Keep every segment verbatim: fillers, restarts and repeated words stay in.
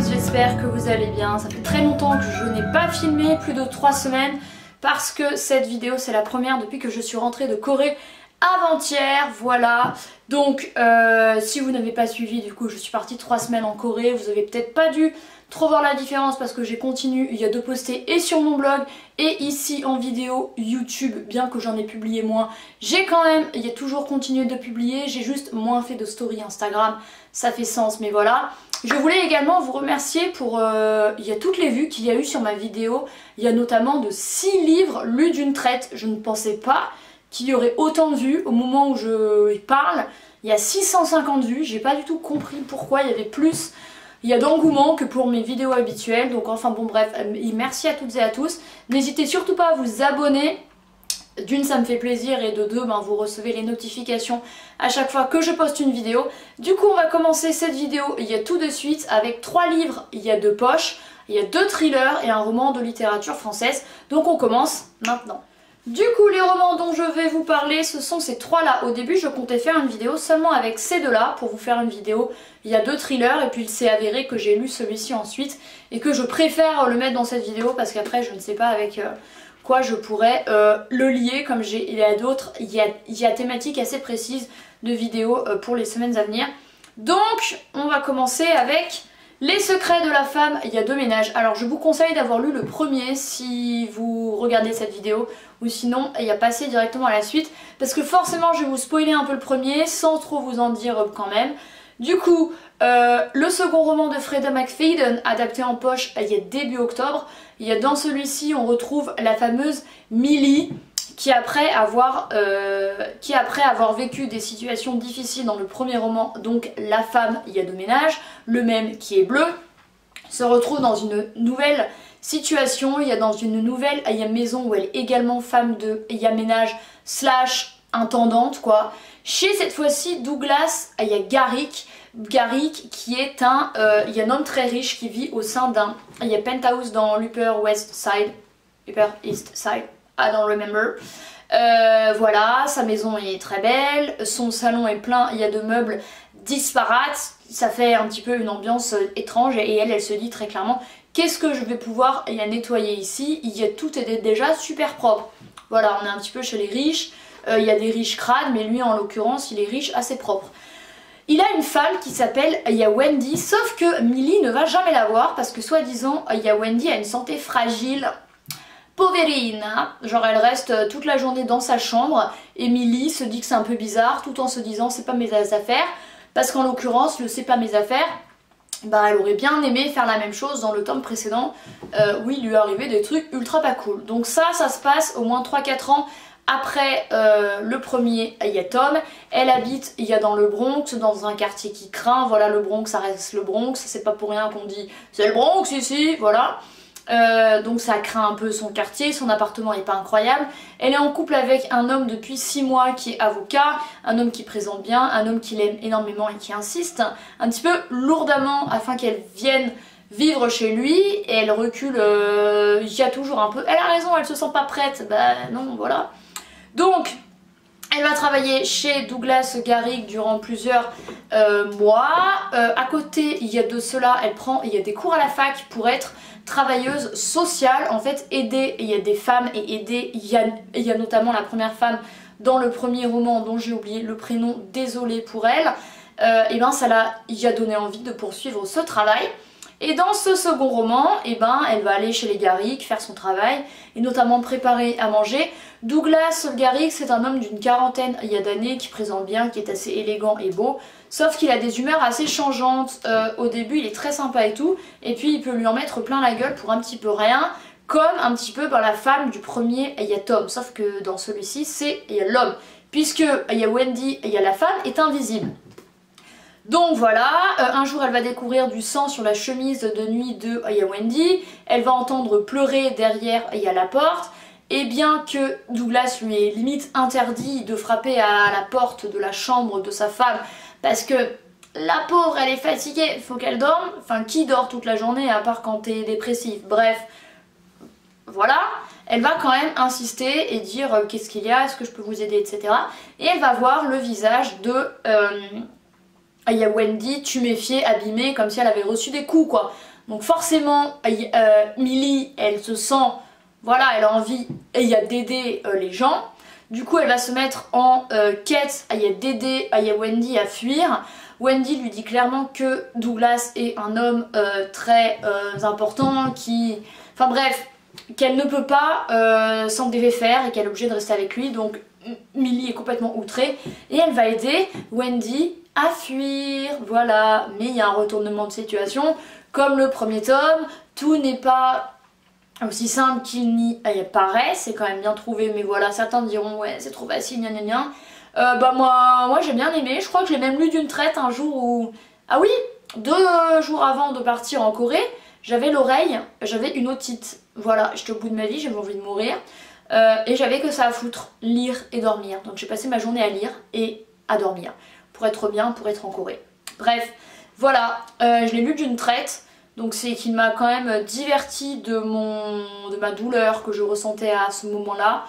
tous, j'espère que vous allez bien. Ça fait très longtemps que je n'ai pas filmé, plus de trois semaines, parce que cette vidéo c'est la première depuis que je suis rentrée de Corée avant-hier, voilà. Donc euh, si vous n'avez pas suivi, du coup je suis partie trois semaines en Corée, vous avez peut-être pas dû trop voir la différence parce que j'ai continué, il y a deux postés et sur mon blog et ici en vidéo YouTube, bien que j'en ai publié moins, j'ai quand même, il y a toujours continué de publier, j'ai juste moins fait de story Instagram, ça fait sens mais voilà. Je voulais également vous remercier pour, euh, il y a toutes les vues qu'il y a eu sur ma vidéo, il y a notamment de six livres lus d'une traite, je ne pensais pas qu'il y aurait autant de vues au moment où je parle, il y a six cent cinquante vues, j'ai pas du tout compris pourquoi il y avait plus, il y a d'engouement que pour mes vidéos habituelles, donc enfin bon bref, merci à toutes et à tous, n'hésitez surtout pas à vous abonner, d'une ça me fait plaisir et de deux ben, vous recevez les notifications à chaque fois que je poste une vidéo. Du coup on va commencer cette vidéo, il y a tout de suite avec trois livres, il y a deux poches, il y a deux thrillers et un roman de littérature française, donc on commence maintenant. Du coup les romans dont je vais vous parler ce sont ces trois là. Au début je comptais faire une vidéo seulement avec ces deux là pour vous faire une vidéo, il y a deux thrillers et puis il s'est avéré que j'ai lu celui-ci ensuite et que je préfère le mettre dans cette vidéo parce qu'après je ne sais pas avec quoi je pourrais euh, le lier comme j'ai il y a d'autres, il y a, il y a thématique assez précise de vidéos euh, pour les semaines à venir. Donc on va commencer avec Les secrets de la femme, il y a deux ménages. Alors je vous conseille d'avoir lu le premier si vous regardez cette vidéo ou sinon il y a passé directement à la suite parce que forcément je vais vous spoiler un peu le premier sans trop vous en dire quand même. Du coup, euh, le second roman de Freida McFadden adapté en poche, il y a début octobre. Il y a dans celui-ci on retrouve la fameuse Millie qui après avoir, euh, qui après avoir vécu des situations difficiles dans le premier roman, donc la femme, il y a deux ménages, le même qui est bleu, se retrouve dans une nouvelle situation, il y a dans une nouvelle il y a maison où elle est également femme de il y a ménage slash intendante quoi. Chez cette fois-ci Douglas, il y a Garrick, Garrick qui est un, euh, il y a un homme très riche qui vit au sein d'un, il y a penthouse dans l'Upper West Side, Upper East Side. Ah, dans le même euh, voilà, sa maison est très belle, son salon est plein, il y a de meubles disparates, ça fait un petit peu une ambiance étrange et elle, elle se dit très clairement qu'est-ce que je vais pouvoir y nettoyer ici, il y a tout est déjà super propre. Voilà, on est un petit peu chez les riches, euh, il y a des riches crades mais lui en l'occurrence il est riche assez propre. Il a une femme qui s'appelle Wendy, sauf que Millie ne va jamais la voir parce que soi-disant Wendy a une santé fragile. Poverina, genre elle reste toute la journée dans sa chambre et Millie se dit que c'est un peu bizarre tout en se disant c'est pas mes affaires parce qu'en l'occurrence le c'est pas mes affaires, bah elle aurait bien aimé faire la même chose dans le tome précédent euh, où il lui arrivait des trucs ultra pas cool. Donc ça, ça se passe au moins trois quatre ans après euh, le premier il y a tome. Elle habite il y a dans le Bronx, dans un quartier qui craint, voilà le Bronx ça reste le Bronx, c'est pas pour rien qu'on dit c'est le Bronx ici, voilà. Euh, donc ça craint un peu son quartier, son appartement n'est pas incroyable. Elle est en couple avec un homme depuis six mois qui est avocat, un homme qui présente bien, un homme qui l'aime énormément et qui insiste un petit peu lourdement afin qu'elle vienne vivre chez lui et elle recule, euh, il y a toujours un peu, elle a raison, elle se sent pas prête, bah non voilà. Donc elle va travailler chez Douglas Garrick durant plusieurs euh, mois, euh, à côté il y a de cela, elle prend, il y a des cours à la fac pour être travailleuse sociale, en fait aider, il y a des femmes et aider, il y a, il y a notamment la première femme dans le premier roman dont j'ai oublié le prénom, désolée pour elle, euh, et ben ça l'a, il y a donné envie de poursuivre ce travail. Et dans ce second roman, eh ben, elle va aller chez les Garrick, faire son travail, et notamment préparer à manger. Douglas Garrick, c'est un homme d'une quarantaine il y a d'années, qui présente bien, qui est assez élégant et beau, sauf qu'il a des humeurs assez changeantes. Euh, au début, il est très sympa et tout, et puis il peut lui en mettre plein la gueule pour un petit peu rien, comme un petit peu ben, la femme du premier, il y a Tom, sauf que dans celui-ci, c'est l'homme, puisque il y a Wendy, il y a la femme, est invisible. Donc voilà, euh, un jour elle va découvrir du sang sur la chemise de nuit de euh, Wendy, elle va entendre pleurer derrière euh, à la porte, et bien que Douglas lui est limite interdit de frapper à la porte de la chambre de sa femme, parce que la pauvre elle est fatiguée, faut qu'elle dorme, enfin qui dort toute la journée à part quand t'es dépressif, bref, voilà. Elle va quand même insister et dire euh, qu'est-ce qu'il y a, est-ce que je peux vous aider, et cetera. Et elle va voir le visage de... Euh, Il y a Wendy tuméfiée, abîmée, comme si elle avait reçu des coups quoi. Donc forcément, euh, Millie, elle se sent, voilà, elle a envie d'aider euh, les gens. Du coup, elle va se mettre en euh, quête d'aider Wendy à fuir. Wendy lui dit clairement que Douglas est un homme euh, très euh, important, qui... Enfin bref, qu'elle ne peut pas euh, s'en défaire et qu'elle est obligée de rester avec lui. Donc Millie est complètement outrée et elle va aider Wendy à fuir. Voilà, mais il y a un retournement de situation. Comme le premier tome, tout n'est pas... aussi simple qu'il n'y paraît, c'est quand même bien trouvé, mais voilà, certains diront ouais c'est trop facile, gna gna gna. Euh, bah moi, moi j'ai bien aimé, je crois que je l'ai même lu d'une traite un jour où... Ah oui, deux jours avant de partir en Corée, j'avais l'oreille, j'avais une otite. Voilà, j'étais au bout de ma vie, j'avais envie de mourir, euh, et j'avais que ça à foutre, lire et dormir. Donc j'ai passé ma journée à lire et à dormir, pour être bien, pour être en Corée. Bref, voilà, euh, je l'ai lu d'une traite. Donc c'est qu'il m'a quand même diverti de, mon, de ma douleur que je ressentais à ce moment-là.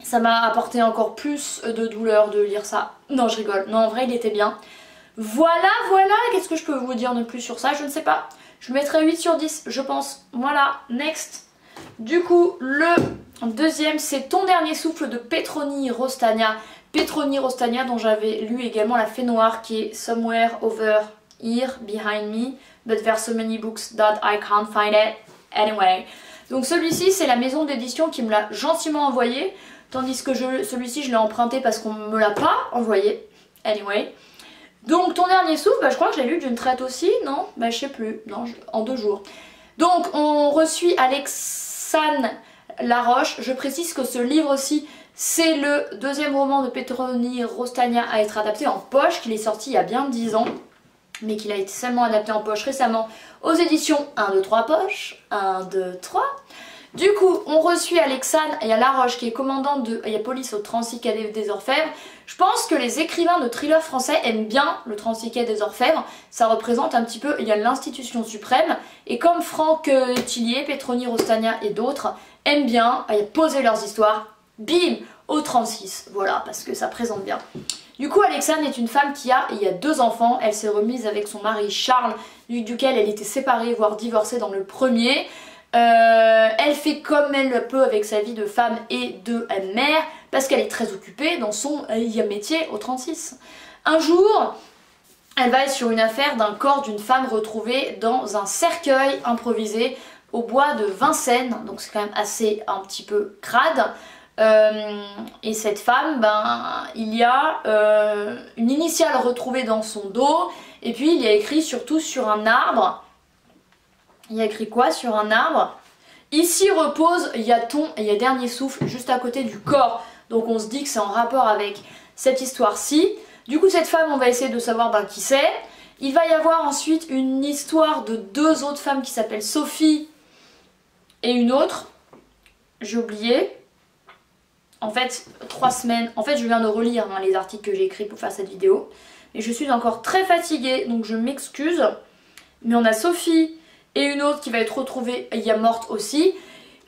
Ça m'a apporté encore plus de douleur de lire ça. Non, je rigole. Non, en vrai, il était bien. Voilà, voilà. Qu'est-ce que je peux vous dire de plus sur ça? Je ne sais pas. Je mettrai huit sur dix, je pense. Voilà, next. Du coup, le deuxième, c'est Ton dernier souffle de Pétronille Rostagnat. Pétronille Rostagnat dont j'avais lu également La Fée Noire qui est Somewhere Over Here Behind Me. But there are so many books that I can't find it anyway. Donc celui-ci, c'est la maison d'édition qui me l'a gentiment envoyé, tandis que celui-ci, je l'ai emprunté parce qu'on ne me l'a pas envoyé. Anyway. Donc Ton dernier souffle, bah, je crois que je l'ai lu d'une traite aussi, non? Bah je sais plus, non, je... en deux jours. Donc on reçut Alexane Laroche. Je précise que ce livre-ci, c'est le deuxième roman de Pétronille Rostagnat à être adapté en poche, qu'il est sorti il y a bien dix ans. Mais qu'il a été seulement adapté en poche récemment aux éditions un, deux, trois poches. un, deux, trois. Du coup, on reçut Alexane et à Laroche qui est commandante de la police au Transicade des Orfèvres. Je pense que les écrivains de thrillers français aiment bien le Transicade des Orfèvres. Ça représente un petit peu l'institution suprême. Et comme Franck Tillier, Pétronille Rostagnat et d'autres aiment bien poser leurs histoires, bim, au Transis. Voilà, parce que ça présente bien. Du coup, Alexane est une femme qui a, il y a deux enfants. Elle s'est remise avec son mari Charles, du, duquel elle était séparée, voire divorcée dans le premier. Euh, elle fait comme elle le peut avec sa vie de femme et de mère, parce qu'elle est très occupée dans son euh, métier au trente-six. Un jour, elle va sur une affaire d'un corps d'une femme retrouvée dans un cercueil improvisé au bois de Vincennes. Donc c'est quand même assez un petit peu crade. Euh, et cette femme, ben, il y a euh, une initiale retrouvée dans son dos, et puis il y a écrit surtout sur un arbre. Il y a écrit quoi sur un arbre? Ici repose, il y a ton, il y a dernier souffle juste à côté du corps. Donc on se dit que c'est en rapport avec cette histoire-ci. Du coup cette femme, on va essayer de savoir ben, qui c'est. Il va y avoir ensuite une histoire de deux autres femmes qui s'appellent Sophie et une autre. J'ai oublié. En fait, trois semaines... En fait, je viens de relire hein, les articles que j'ai écrits pour faire cette vidéo. Et je suis encore très fatiguée, donc je m'excuse. Mais on a Sophie et une autre qui va être retrouvée, il y a morte aussi,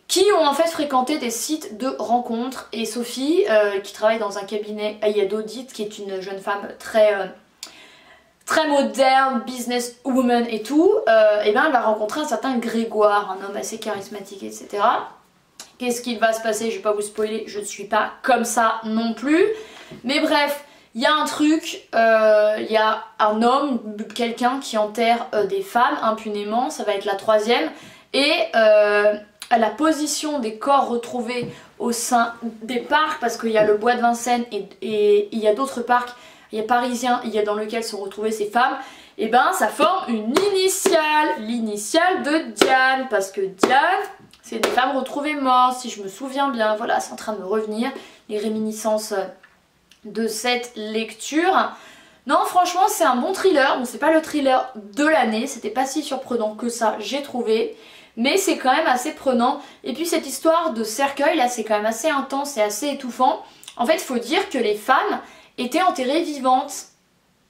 qui ont en fait fréquenté des sites de rencontres. Et Sophie, euh, qui travaille dans un cabinet d'audit, qui est une jeune femme très... Euh, très moderne, business woman et tout, euh, et bien elle va rencontrer un certain Grégoire, un homme assez charismatique, et cetera. Qu'est-ce qu'il va se passer? Je vais pas vous spoiler, je ne suis pas comme ça non plus. Mais bref, il y a un truc, il euh, y a un homme, quelqu'un qui enterre euh, des femmes impunément, ça va être la troisième. Et euh, la position des corps retrouvés au sein des parcs, parce qu'il y a le bois de Vincennes et il y a d'autres parcs, il y a parisien, il y a dans lequel sont retrouvées ces femmes, et ben ça forme une initiale, l'initiale de Diane, parce que Diane... C'est des femmes retrouvées mortes, si je me souviens bien. Voilà, c'est en train de me revenir, les réminiscences de cette lecture. Non, franchement, c'est un bon thriller. Bon, c'est pas le thriller de l'année, c'était pas si surprenant que ça, j'ai trouvé. Mais c'est quand même assez prenant. Et puis cette histoire de cercueil, là, c'est quand même assez intense et assez étouffant. En fait, il faut dire que les femmes étaient enterrées vivantes.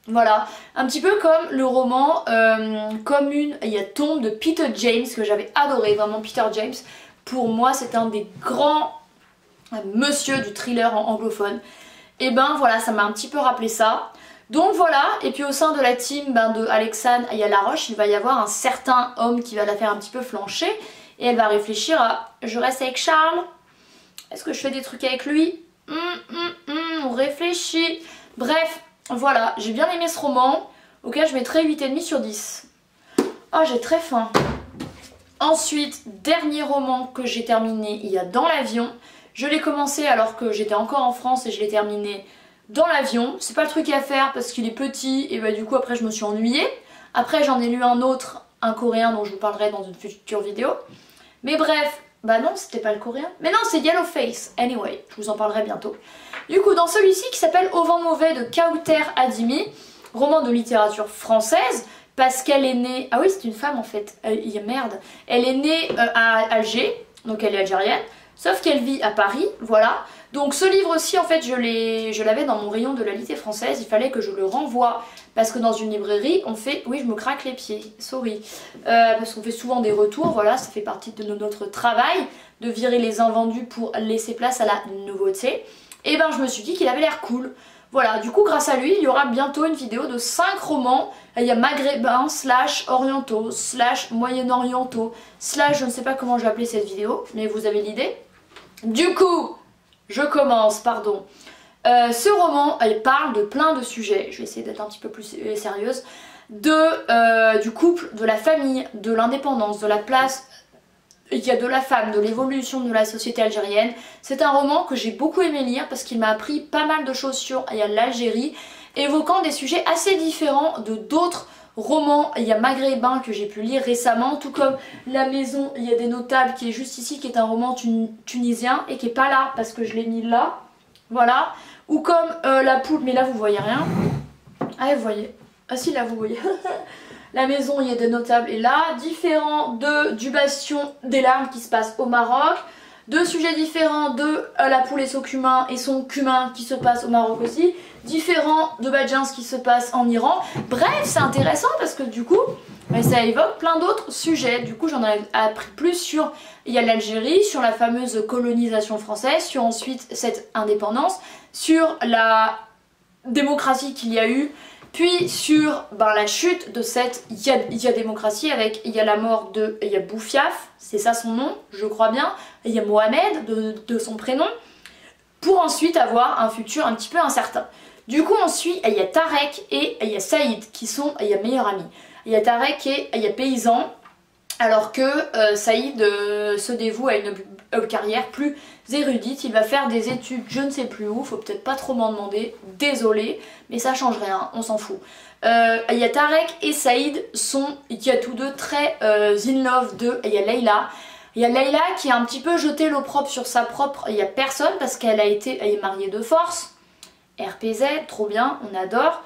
Voilà, un petit peu comme le roman euh, Commune, il y a Tombe de Peter James que j'avais adoré, vraiment Peter James. Pour moi, c'est un des grands monsieur du thriller anglophone. Et ben voilà, ça m'a un petit peu rappelé ça. Donc voilà, et puis au sein de la team ben, de Alexane et Laroche, il va y avoir un certain homme qui va la faire un petit peu flancher, et elle va réfléchir à « je reste avec Charles ? Est-ce que je fais des trucs avec lui ? Hum, hum, hum, on réfléchit !» Bref, voilà, j'ai bien aimé ce roman, auquel je mettrai huit virgule cinq sur dix. Oh, j'ai très faim. Ensuite, dernier roman que j'ai terminé il y a dans l'avion. Je l'ai commencé alors que j'étais encore en France et je l'ai terminé dans l'avion. C'est pas le truc à faire parce qu'il est petit et bah du coup après je me suis ennuyée. Après j'en ai lu un autre, un coréen dont je vous parlerai dans une future vidéo. Mais bref, bah non c'était pas le coréen. Mais non c'est Yellow Face, anyway, je vous en parlerai bientôt. Du coup dans celui-ci qui s'appelle Au vent mauvais de Kaouther Adimi, roman de littérature française. Parce qu'elle est née... Ah oui, c'est une femme en fait. Euh, merde. Elle est née euh, à Alger, donc elle est algérienne. Sauf qu'elle vit à Paris, voilà. Donc ce livre-ci, en fait, je l'avais dans mon rayon de la littérature française. Il fallait que je le renvoie. Parce que dans une librairie, on fait... Oui, je me craque les pieds, sorry. Euh, parce qu'on fait souvent des retours, voilà. Ça fait partie de notre travail. De virer les invendus pour laisser place à la nouveauté. Et ben, je me suis dit qu'il avait l'air cool. Voilà, du coup grâce à lui, il y aura bientôt une vidéo de cinq romans. Il y a maghrébins, slash orientaux, slash moyen-orientaux, slash je ne sais pas comment je vais appeler cette vidéo, mais vous avez l'idée. Du coup, je commence, pardon. Euh, ce roman, il parle de plein de sujets, je vais essayer d'être un petit peu plus sérieuse, de, euh, du couple, de la famille, de l'indépendance, de la place... Il y a de la femme, de l'évolution de la société algérienne. C'est un roman que j'ai beaucoup aimé lire parce qu'il m'a appris pas mal de choses sur l'Algérie, évoquant des sujets assez différents de d'autres romans maghrébins que j'ai pu lire récemment, tout comme La Maison, il y a des notables qui est juste ici, qui est un roman tun tunisien et qui n'est pas là parce que je l'ai mis là, voilà. Ou comme euh, La Poule, mais là vous voyez rien. Ah vous voyez, ah si là vous voyez. La Maison, il y a des notables et là, différent de, du Bastion des larmes qui se passe au Maroc, deux sujets différents de euh, La Poule et son cumin et son cumin qui se passe au Maroc aussi, différent de Badjans qui se passe en Iran. Bref, c'est intéressant parce que du coup, mais ça évoque plein d'autres sujets. Du coup, j'en ai appris plus sur il y a l'Algérie, sur la fameuse colonisation française, sur ensuite cette indépendance, sur la démocratie qu'il y a eu. Puis sur ben, la chute de cette Y'a démocratie avec il y a la mort de Y'a Boudiaf, c'est ça son nom, je crois bien, il y a Mohamed de, de son prénom, pour ensuite avoir un futur un petit peu incertain. Du coup on suit il y a Tarek et il y a Saïd qui sont il y a meilleurs amis. Il y a Tarek et il y a paysan, alors que euh, Saïd euh, se dévoue à une euh, carrière plus érudite, il va faire des études je ne sais plus où, faut peut-être pas trop m'en demander, désolé, mais ça change rien, on s'en fout. Euh, il y a Tarek et Saïd sont, qui a tous deux très euh, in love de, il y a Leïla, il y a Leïla qui a un petit peu jeté l'opprobre sur sa propre, il y a personne parce qu'elle a été elle est mariée de force, R P Z, trop bien, on adore,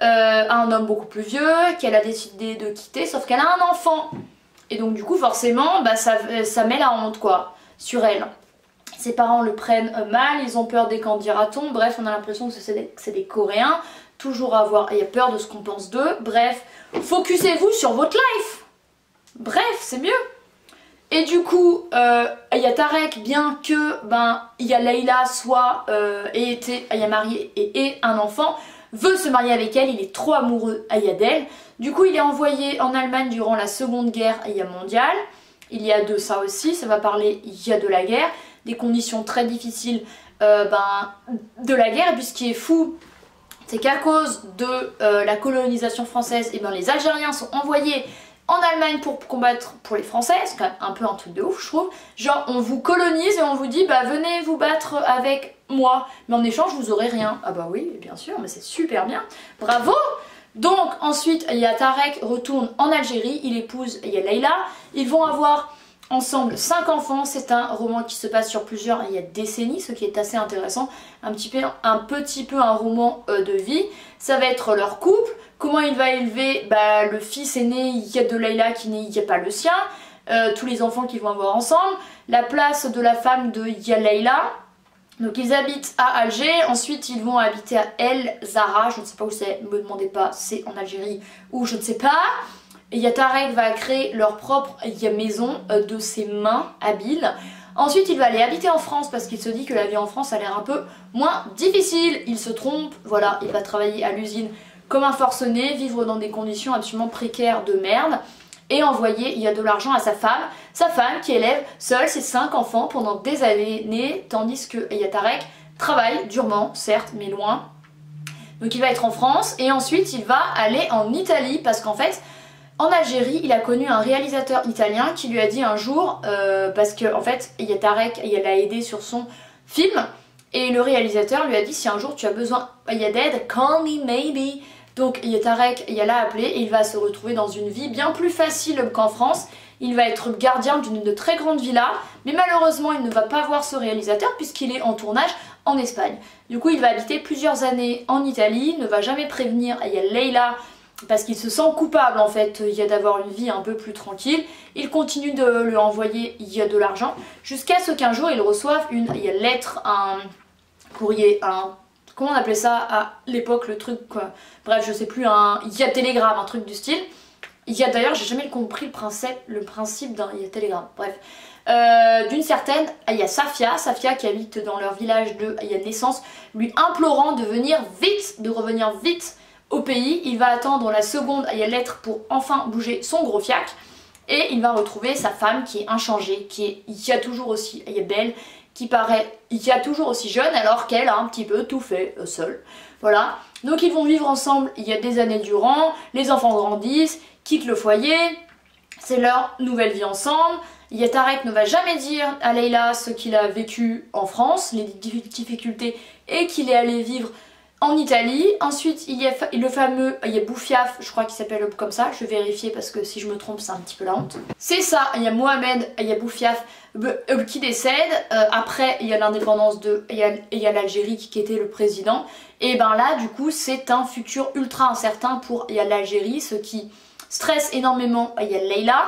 euh, un homme beaucoup plus vieux qu'elle a décidé de quitter, sauf qu'elle a un enfant. Et donc du coup forcément bah, ça, ça met la honte quoi sur elle. Ses parents le prennent mal, ils ont peur des qu'en dira-t-on, bref on a l'impression que c'est des, des Coréens, toujours à avoir, il y a peur de ce qu'on pense d'eux, bref, focussez-vous sur votre life, bref c'est mieux. Et du coup il euh, y a Tarek, bien que ben, il y a Leïla soit euh, et était, il y a mariée et, et un enfant, veut se marier avec elle, il est trop amoureux d'elle. Du coup il est envoyé en Allemagne durant la seconde guerre mondiale, il y a de ça aussi, ça va parler il y a de la guerre, des conditions très difficiles euh, ben, de la guerre, et puis ce qui est fou c'est qu'à cause de euh, la colonisation française, et ben, les Algériens sont envoyés en Allemagne pour combattre pour les Français, c'est quand même un peu un truc de ouf je trouve, genre on vous colonise et on vous dit bah venez vous battre avec moi, mais en échange vous aurez rien. Ah bah oui bien sûr, mais c'est super bien, bravo. Donc ensuite il y a Tarek retourne en Algérie, il épouse il y a Leïla, ils vont avoir ensemble cinq enfants, c'est un roman qui se passe sur plusieurs il y a décennies, ce qui est assez intéressant, un petit peu un, petit peu un roman euh, de vie, ça va être leur couple, comment il va élever bah, le fils aîné il y a de Leïla qui n'est pas le sien, euh, tous les enfants qu'ils vont avoir ensemble, la place de la femme de il y a Leïla. Donc ils habitent à Alger, ensuite ils vont habiter à El Zara, je ne sais pas où c'est, ne me demandez pas, c'est en Algérie ou je ne sais pas. Et Tarek va créer leur propre maison de ses mains habiles. Ensuite il va aller habiter en France parce qu'il se dit que la vie en France a l'air un peu moins difficile. Il se trompe, voilà, il va travailler à l'usine comme un forcené, vivre dans des conditions absolument précaires de merde et envoyer, il y a de l'argent à sa femme, sa femme qui élève seule ses cinq enfants pendant des années, tandis que Yatarek travaille durement, certes, mais loin. Donc il va être en France et ensuite il va aller en Italie parce qu'en fait en Algérie il a connu un réalisateur italien qui lui a dit un jour euh, parce qu'en en fait Yatarek l'a aidé sur son film et le réalisateur lui a dit si un jour tu as besoin d'aide, call me maybe. Donc Yatarek l'a appelé et il va se retrouver dans une vie bien plus facile qu'en France. Il va être gardien d'une très grande villa, mais malheureusement il ne va pas voir ce réalisateur puisqu'il est en tournage en Espagne. Du coup il va habiter plusieurs années en Italie, ne va jamais prévenir Leila parce qu'il se sent coupable en fait d'avoir une vie un peu plus tranquille. Il continue de lui envoyer de l'argent jusqu'à ce qu'un jour il reçoive une lettre, un courrier, un... comment on appelait ça à l'époque le truc quoi. Bref je sais plus, un télégramme, un truc du style. Il y a d'ailleurs, j'ai jamais compris le principe, le principe d'un télégramme, bref. Euh, D'une certaine, il y a Safia, Safia qui habite dans leur village de il y a naissance, lui implorant de venir vite, de revenir vite au pays. Il va attendre la seconde il y a lettre pour enfin bouger son gros fiac. Et il va retrouver sa femme qui est inchangée, qui est il y a toujours aussi il y a belle, qui paraît il y a toujours aussi jeune alors qu'elle a un petit peu tout fait euh, seule. Voilà. Donc ils vont vivre ensemble il y a des années durant, les enfants grandissent, quittent le foyer, c'est leur nouvelle vie ensemble. Yatarek ne va jamais dire à Leila ce qu'il a vécu en France, les difficultés et qu'il est allé vivre en Italie. Ensuite il y a le fameux, il y a Boudiaf, je crois qu'il s'appelle comme ça, je vais vérifier parce que si je me trompe c'est un petit peu la honte. C'est ça, il y a Mohamed, il y a Boudiaf qui décède, euh, après il y a l'indépendance de, il y a l'Algérie qui était le président, et ben là du coup c'est un futur ultra incertain pour l'Algérie, ce qui stresse énormément il y a Leila.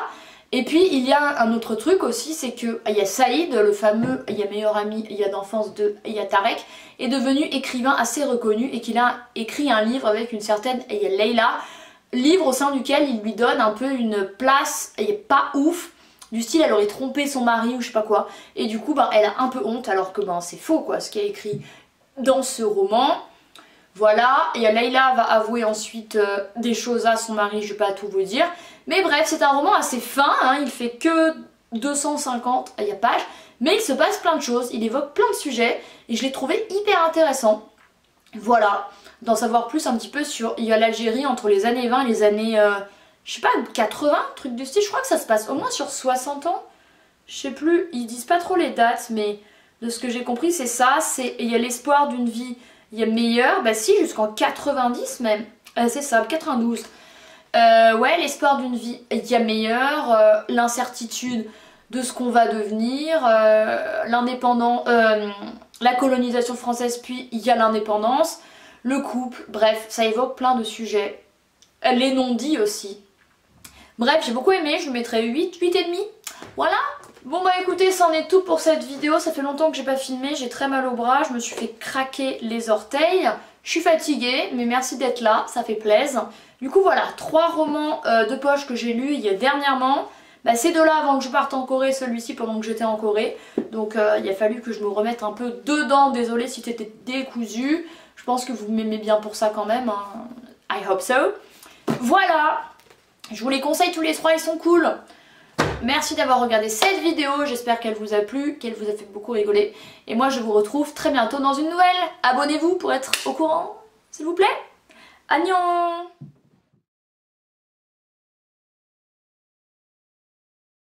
Et puis il y a un autre truc aussi, c'est que il y a Saïd, le fameux il y a meilleur ami il y a d'enfance de Yatarek, est devenu écrivain assez reconnu et qu'il a écrit un livre avec une certaine il y a Leila, livre au sein duquel il lui donne un peu une place il y a pas ouf, du style elle aurait trompé son mari ou je sais pas quoi, et du coup ben, elle a un peu honte alors que ben c'est faux quoi ce qui est écrit dans ce roman. Voilà, et Leila va avouer ensuite euh, des choses à son mari, je vais pas tout vous dire. Mais bref, c'est un roman assez fin, hein, il fait que deux cent cinquante pages, mais il se passe plein de choses, il évoque plein de sujets, et je l'ai trouvé hyper intéressant. Voilà, d'en savoir plus un petit peu sur l'Algérie entre les années vingt et les années, euh, je sais pas, quatre-vingts, truc du style, je crois que ça se passe au moins sur soixante ans. Je sais plus, ils disent pas trop les dates, mais de ce que j'ai compris, c'est ça, c'est il y a l'espoir d'une vie... Il y a meilleur, bah si, jusqu'en quatre-vingt-dix même, euh, c'est ça, quatre-vingt-douze. Euh, ouais, l'espoir d'une vie, il y a meilleur, euh, l'incertitude de ce qu'on va devenir, euh, l'indépendance, euh, la colonisation française, puis il y a l'indépendance, le couple, bref, ça évoque plein de sujets. Les non-dits aussi. Bref, j'ai beaucoup aimé, je mettrai huit, huit virgule cinq. Voilà. Bon bah écoutez, c'en est tout pour cette vidéo, ça fait longtemps que j'ai pas filmé, j'ai très mal au bras, je me suis fait craquer les orteils, je suis fatiguée, mais merci d'être là, ça fait plaisir. Du coup voilà, trois romans euh, de poche que j'ai lus il y a dernièrement, bah, ces deux-là avant que je parte en Corée, celui-ci pendant que j'étais en Corée, donc euh, il a fallu que je me remette un peu dedans, désolée si t'étais décousue, je pense que vous m'aimez bien pour ça quand même, hein. I hope so. Voilà, je vous les conseille tous les trois, ils sont cool. Merci d'avoir regardé cette vidéo, j'espère qu'elle vous a plu, qu'elle vous a fait beaucoup rigoler. Et moi je vous retrouve très bientôt dans une nouvelle. Abonnez-vous pour être au courant, s'il vous plaît. Annyeong.